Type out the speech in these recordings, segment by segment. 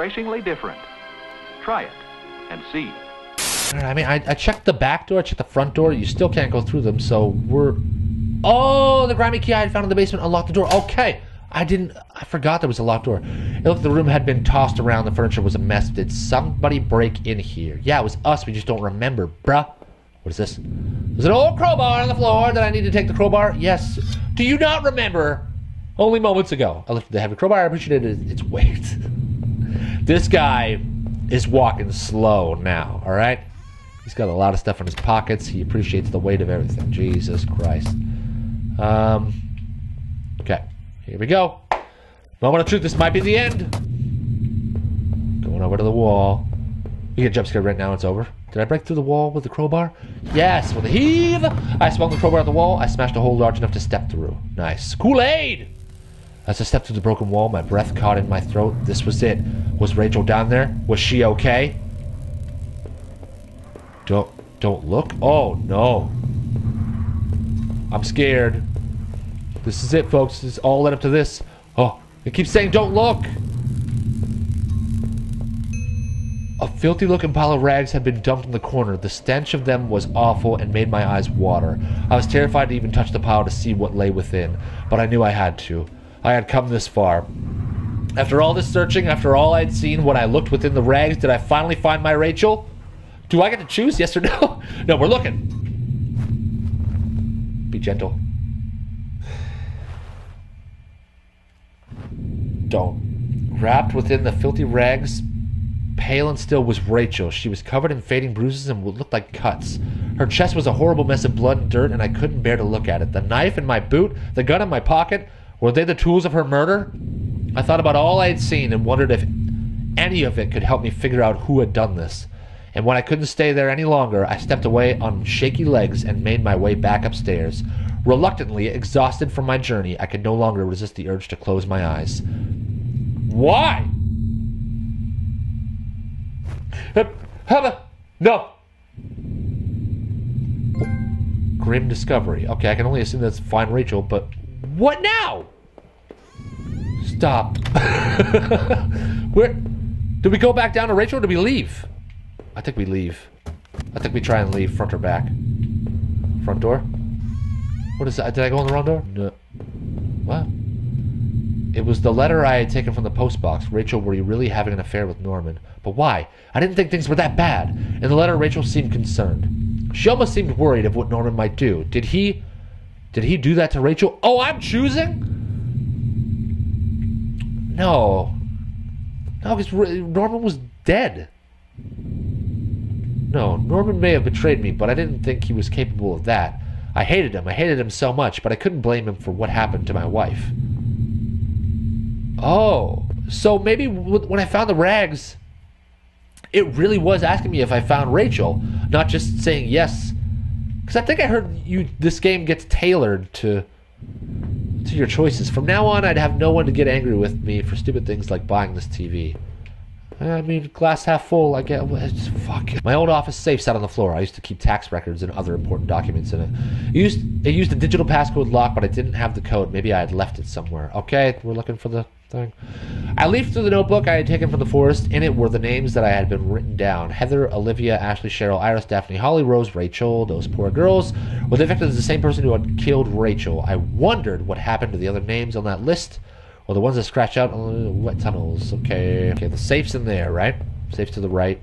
refreshingly different. Try it and see. I mean, I checked the back door, I checked the front door. You still can't go through them, so we're... Oh, the grimy key I had found in the basement unlocked the door. Okay, I forgot there was a locked door. It looked the room had been tossed around. The furniture was a mess. Did somebody break in here? Yeah, it was us. We just don't remember, bruh. What is this? There's an old crowbar on the floor. Did I need to take the crowbar? Yes. Do you not remember? Only moments ago, I lifted the heavy crowbar. I appreciate its weight. This guy is walking slow now, all right? He's got a lot of stuff in his pockets. He appreciates the weight of everything. Jesus Christ. Okay, here we go. Moment of truth. This might be the end. Going over to the wall. You get jump scared right now. It's over. Did I break through the wall with the crowbar? Yes, with a heave. I swung the crowbar at the wall. I smashed a hole large enough to step through. Nice. Kool-Aid! As I stepped through the broken wall, my breath caught in my throat. This was it. Was Rachel down there? Was she okay? Don't look. Oh, no. I'm scared. This is it, folks. This all led up to this. Oh, it keeps saying don't look. A filthy-looking pile of rags had been dumped in the corner. The stench of them was awful and made my eyes water. I was terrified to even touch the pile to see what lay within, but I knew I had to. I had come this far. After all this searching, after all I'd seen, when I looked within the rags, did I finally find my Rachel? Do I get to choose, yes or no? No, we're looking. Be gentle. Don't. Wrapped within the filthy rags, pale and still, was Rachel. She was covered in fading bruises and what looked like cuts. Her chest was a horrible mess of blood and dirt, and I couldn't bear to look at it. The knife in my boot, the gun in my pocket, were they the tools of her murder? I thought about all I had seen and wondered if any of it could help me figure out who had done this. And when I couldn't stay there any longer, I stepped away on shaky legs and made my way back upstairs. Reluctantly, exhausted from my journey, I could no longer resist the urge to close my eyes. Why? No! Grim discovery. Okay, I can only assume that's find Rachel, but what now? Stop. Where? Do we go back down to Rachel or do we leave? I think we leave. I think we try and leave, front or back. Front door? What is that? Did I go in the wrong door? No. What? It was the letter I had taken from the postbox. Rachel, were you really having an affair with Norman? But why? I didn't think things were that bad. In the letter, Rachel seemed concerned. She almost seemed worried of what Norman might do. Did he do that to Rachel? Oh, I'm choosing? No. No, because Norman was dead. No, Norman may have betrayed me, but I didn't think he was capable of that. I hated him. I hated him so much, but I couldn't blame him for what happened to my wife. Oh, so maybe when I found the rags, it really was asking me if I found Rachel, not just saying yes. Because I think I heard you. This game gets tailored to your choices. From now on, I'd have no one to get angry with me for stupid things like buying this TV. I mean, glass half full, I get... Fuck. My old office safe sat on the floor. I used to keep tax records and other important documents in it. It used a digital passcode lock, but I didn't have the code. Maybe I had left it somewhere. Okay, we're looking for the thing. I leafed through the notebook I had taken from the forest. In it were the names that I had been written down. Heather, Olivia, Ashley, Cheryl, Iris, Daphne, Holly, Rose, Rachel. Those poor girls were the victims of the same person who had killed Rachel. I wondered what happened to the other names on that list. Well, the ones that scratch out on the wet tunnels. Okay. Okay, the safe's in there, right? Safe's to the right.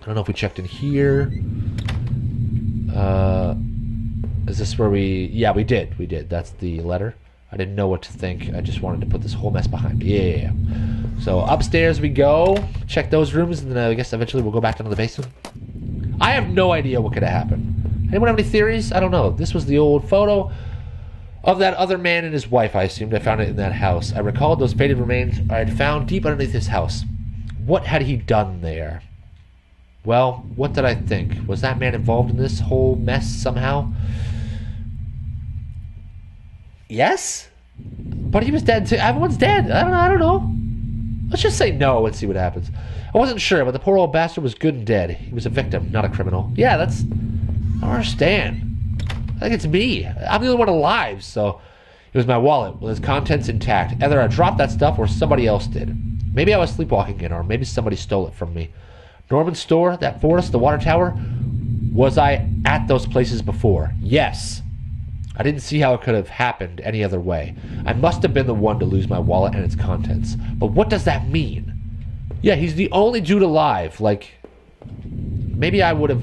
I don't know if we checked in here. Is this where we... Yeah, we did. We did. That's the letter. I didn't know what to think. I just wanted to put this whole mess behind me. Yeah. So upstairs we go. Check those rooms, and then I guess eventually we'll go back down to the basement. I have no idea what could have happened. Anyone have any theories? I don't know. This was the old photo of that other man and his wife, I assumed. I found it in that house. I recalled those faded remains I had found deep underneath his house. What had he done there? Well, what did I think? Was that man involved in this whole mess somehow? Yes? But he was dead too. Everyone's dead. I don't know. Let's just say no and see what happens. I wasn't sure, but the poor old bastard was good and dead. He was a victim, not a criminal. Yeah, that's... I don't understand. I think it's me. I'm the only one alive, so... It was my wallet with its contents intact. Either I dropped that stuff or somebody else did. Maybe I was sleepwalking in, or maybe somebody stole it from me. Norman's store, that forest, the water tower. Was I at those places before? Yes. I didn't see how it could have happened any other way. I must have been the one to lose my wallet and its contents. But what does that mean? Yeah, he's the only dude alive. Like, maybe I would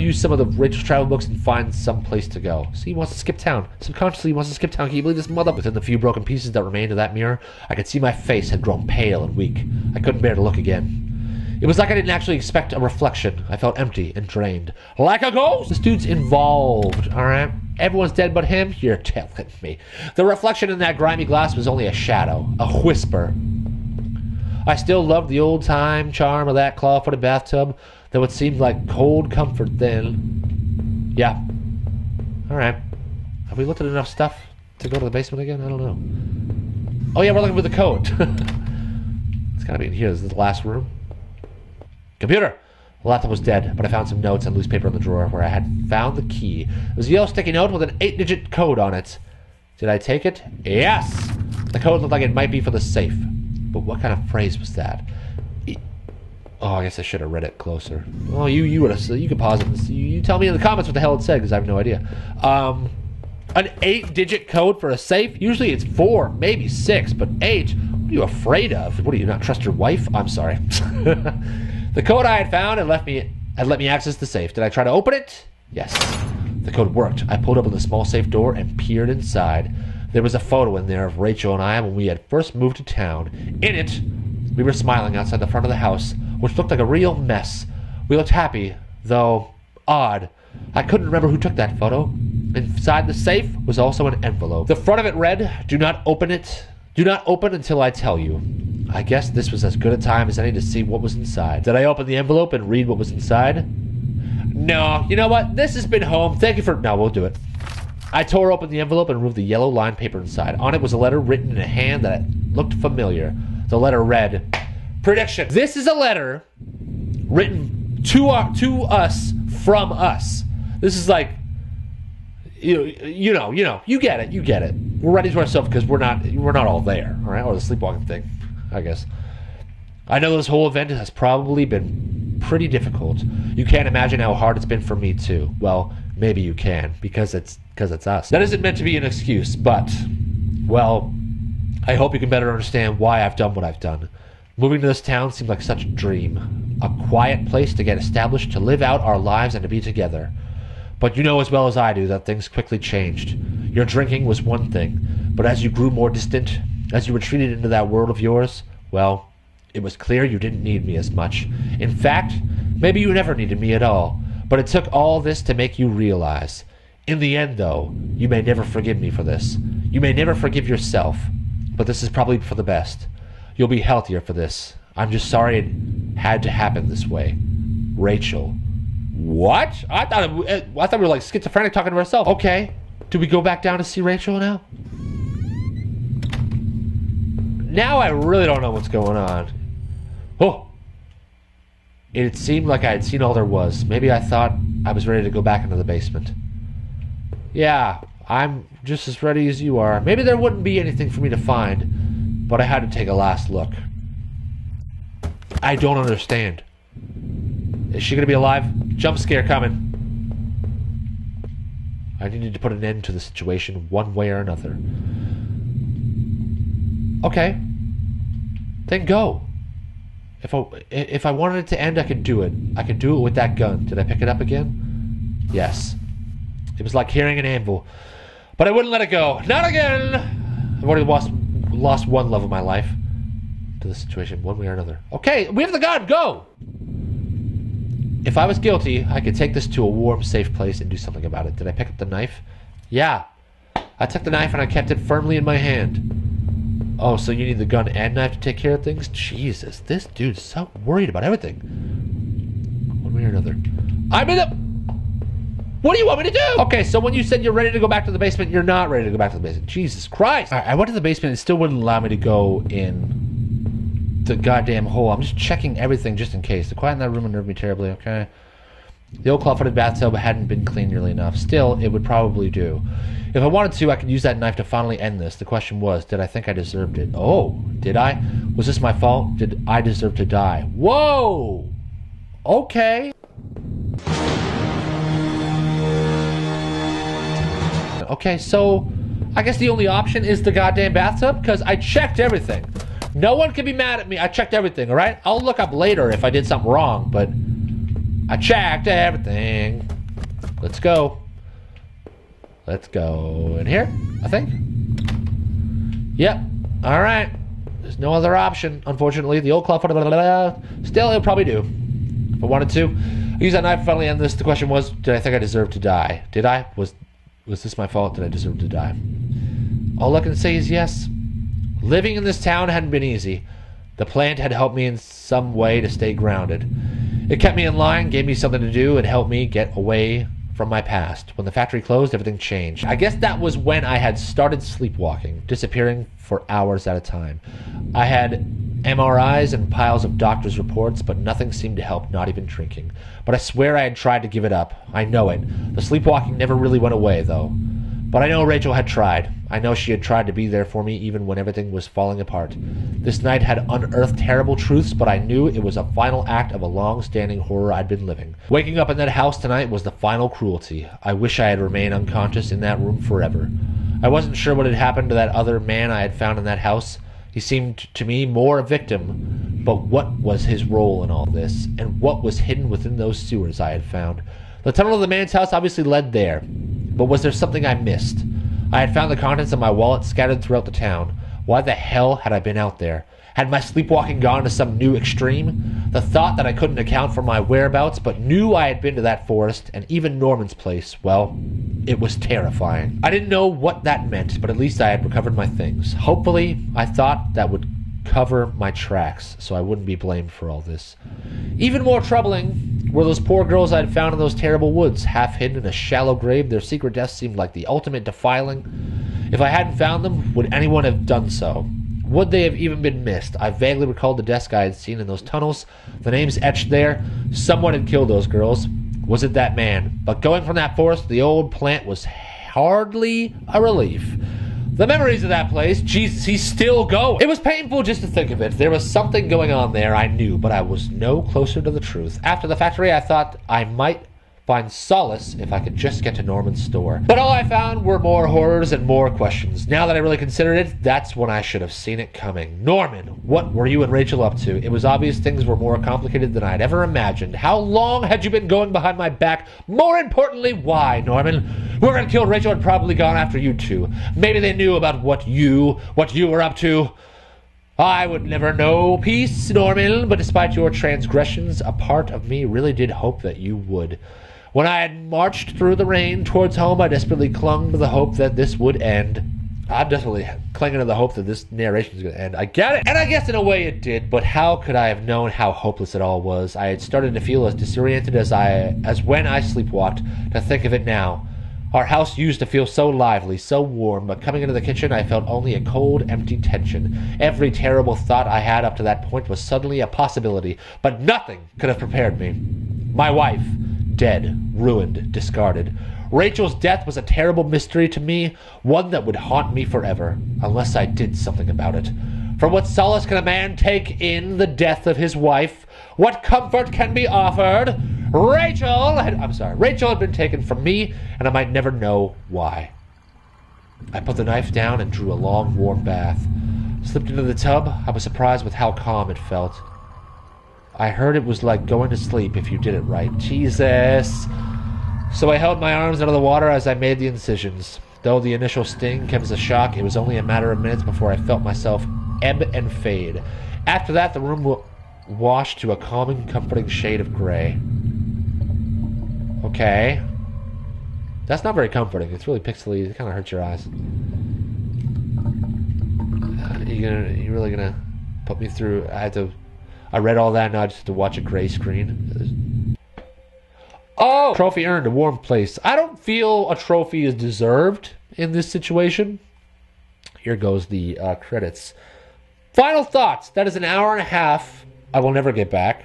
use some of the Rachel's travel books and find some place to go. See, he wants to skip town. Subconsciously, he wants to skip town. Can you believe this mother? Within the few broken pieces that remained of that mirror, I could see my face had grown pale and weak. I couldn't bear to look again. It was like I didn't actually expect a reflection. I felt empty and drained. Like a ghost! This dude's involved, alright? Everyone's dead but him? You're telling me. The reflection in that grimy glass was only a shadow, a whisper. I still loved the old-time charm of that claw-footed bathtub, though it seemed like cold comfort then. Yeah. Alright. Have we looked at enough stuff to go to the basement again? I don't know. Oh yeah, we're looking for the code. It's gotta be in here. This is the last room. Computer! The laptop was dead, but I found some notes and loose paper in the drawer where I had found the key. It was a yellow sticky note with an 8-digit code on it. Did I take it? Yes! The code looked like it might be for the safe. But what kind of phrase was that? Oh, I guess I should have read it closer. Oh, you would have. You could pause it. You tell me in the comments what the hell it said, because I have no idea. An 8-digit code for a safe? Usually it's 4, maybe 6, but 8? What are you afraid of? What, do you not trust your wife? I'm sorry. The code I had found had let me access the safe. Did I try to open it? Yes. The code worked. I pulled open the small safe door and peered inside. There was a photo in there of Rachel and I when we had first moved to town. In it, we were smiling outside the front of the house, which looked like a real mess. We looked happy, though odd. I couldn't remember who took that photo. Inside the safe was also an envelope. The front of it read, "Do not open it. Do not open until I tell you." I guess this was as good a time as any to see what was inside. Did I open the envelope and read what was inside? No. You know what? This has been Home. Thank you for... No, we'll do it. I tore open the envelope and removed the yellow lined paper inside. On it was a letter written in a hand that looked familiar. The letter read... Prediction. This is a letter written to us from us. This is like... You know. You get it. You get it. We're writing to ourselves because we're not all there. All right? Or the sleepwalking thing. I guess. I know this whole event has probably been pretty difficult. You can't imagine how hard it's been for me too. Well, maybe you can, because it's us. That isn't meant to be an excuse, but, well, I hope you can better understand why I've done what I've done. Moving to this town seemed like such a dream. A quiet place to get established, to live out our lives and to be together. But you know as well as I do that things quickly changed. Your drinking was one thing, but as you grew more distant, as you retreated into that world of yours, well, it was clear you didn't need me as much. In fact, maybe you never needed me at all. But it took all this to make you realize. In the end, though, you may never forgive me for this. You may never forgive yourself. But this is probably for the best. You'll be healthier for this. I'm just sorry it had to happen this way. Rachel. What? I thought we were like schizophrenic talking to ourselves. Okay. Do we go back down to see Rachel now? Now I really don't know what's going on. Oh! It seemed like I had seen all there was. Maybe I thought I was ready to go back into the basement. Yeah, I'm just as ready as you are. Maybe there wouldn't be anything for me to find, but I had to take a last look. I don't understand. Is she gonna be alive? Jump scare coming. I needed to put an end to the situation one way or another. Okay. Then go. If I wanted it to end, I could do it. I could do it with that gun. Did I pick it up again? Yes. It was like hearing an anvil. But I wouldn't let it go. Not again! I've already lost one love of my life to the situation one way or another. Okay, we have the gun! Go! If I was guilty, I could take this to a warm, safe place and do something about it. Did I pick up the knife? Yeah. I took the knife and I kept it firmly in my hand. Oh, so you need the gun and knife to take care of things? Jesus, this dude's so worried about everything. One way or another. I'm in the... What do you want me to do? Okay, so when you said you're ready to go back to the basement, you're not ready to go back to the basement. Jesus Christ. All right, I went to the basement and it still wouldn't allow me to go in the goddamn hole. I'm just checking everything just in case. The quiet in that room unnerved me terribly, okay? The old claw-footed bathtub hadn't been cleaned nearly enough. Still, it would probably do. If I wanted to, I could use that knife to finally end this. The question was, did I think I deserved it? Oh, did I? Was this my fault? Did I deserve to die? Whoa! Okay. Okay, so I guess the only option is the goddamn bathtub, because I checked everything. No one can be mad at me. I checked everything, all right? I'll look up later if I did something wrong, but I checked everything. Let's go. Let's go in here, I think. Yep. All right. There's no other option, unfortunately. The old club. Still, it'll probably do. If I wanted to, I used that knife to finally end this. The question was, did I think I deserved to die? Did I? Was this my fault? Did I deserve to die? All I can say is yes. Living in this town hadn't been easy. The plant had helped me in some way to stay grounded. It kept me in line, gave me something to do, and helped me get away from my past. When the factory closed, everything changed. I guess that was when I had started sleepwalking, disappearing for hours at a time. I had MRIs and piles of doctor's reports, but nothing seemed to help, not even drinking. But I swear I had tried to give it up. I know it. The sleepwalking never really went away, though. But I know Rachel had tried. I know she had tried to be there for me even when everything was falling apart. This night had unearthed terrible truths, but I knew it was a final act of a long-standing horror I'd been living. Waking up in that house tonight was the final cruelty. I wish I had remained unconscious in that room forever. I wasn't sure what had happened to that other man I had found in that house. He seemed to me more a victim. But what was his role in all this? And what was hidden within those sewers I had found? The tunnel of the man's house obviously led there. But was there something I missed? I had found the contents of my wallet scattered throughout the town. Why the hell had I been out there? Had my sleepwalking gone to some new extreme? The thought that I couldn't account for my whereabouts, but knew I had been to that forest and even Norman's place, well, it was terrifying. I didn't know what that meant, but at least I had recovered my things. Hopefully, I thought that would cover my tracks, so I wouldn't be blamed for all this. Even more troubling were those poor girls I had found in those terrible woods, half hidden in a shallow grave. Their secret death seemed like the ultimate defiling. If I hadn't found them, would anyone have done so? Would they have even been missed? I vaguely recalled the desk I had seen in those tunnels, the names etched there. Someone had killed those girls. Was it that man? But going from that forest to the old plant was hardly a relief. The memories of that place, Jesus, he's still going. It was painful just to think of it. There was something going on there, I knew, but I was no closer to the truth. After the factory, I thought I might find solace if I could just get to Norman's store. But all I found were more horrors and more questions. Now that I really considered it, that's when I should have seen it coming. Norman, what were you and Rachel up to? It was obvious things were more complicated than I'd ever imagined. How long had you been going behind my back? More importantly, why, Norman? Whoever had killed Rachel had probably gone after you two. Maybe they knew about what you were up to. I would never know peace, Norman, but despite your transgressions, a part of me really did hope that you would. When I had marched through the rain towards home, I desperately clung to the hope that this would end. I'm definitely clinging to the hope that this narration is going to end. I get it! And I guess in a way it did, but how could I have known how hopeless it all was? I had started to feel as disoriented as when I sleepwalked. To think of it now, our house used to feel so lively, so warm, but coming into the kitchen, I felt only a cold, empty tension. Every terrible thought I had up to that point was suddenly a possibility, but nothing could have prepared me. My wife, dead, ruined, discarded. Rachel's death was a terrible mystery to me, one that would haunt me forever, unless I did something about it. For what solace can a man take in the death of his wife? What comfort can be offered? Rachel had been taken from me, and I might never know why. I put the knife down and drew a long, warm bath. Slipped into the tub. I was surprised with how calm it felt. I heard it was like going to sleep if you did it right. Jesus! So I held my arms out of the water as I made the incisions. Though the initial sting came as a shock, it was only a matter of minutes before I felt myself ebb and fade. After that, the room washed to a calming, comforting shade of gray. Okay. That's not very comforting. It's really pixely. It kind of hurts your eyes. You really gonna put me through? I read all that, and now I just have to watch a gray screen. Oh! Trophy earned, a warm place. I don't feel a trophy is deserved in this situation. Here goes the credits. Final thoughts. That is an hour and a half I will never get back.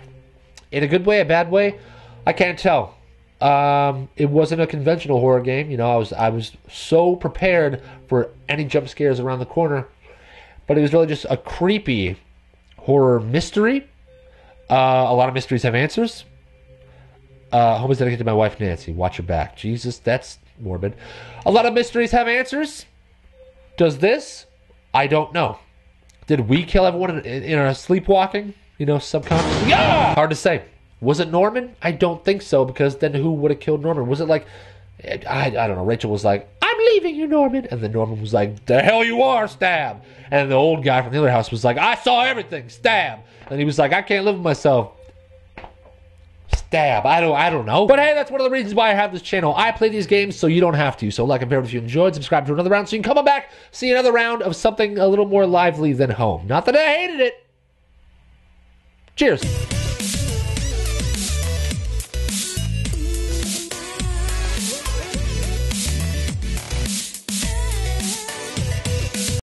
In a good way, a bad way, I can't tell. It wasn't a conventional horror game. You know, I was so prepared for any jump scares around the corner, but it was really just a creepy horror mystery. A lot of mysteries have answers. Home is dedicated to my wife Nancy. Watch your back. Jesus, that's morbid. A lot of mysteries have answers. Does this? I don't know. Did we kill everyone in our sleepwalking? You know, subconsciously? Yeah! Hard to say. Was it Norman? I don't think so, because then who would have killed Norman? Was it like, I don't know, Rachel was like, I'm leaving you, Norman. And then Norman was like, the hell you are, stab. And the old guy from the other house was like, I saw everything, stab. And he was like, I can't live with myself. Stab. I don't know. But hey, that's one of the reasons why I have this channel. I play these games so you don't have to. So like and favorite if you enjoyed, subscribe to Another Round so you can come on back, see another round of something a little more lively than Home. Not that I hated it. Cheers.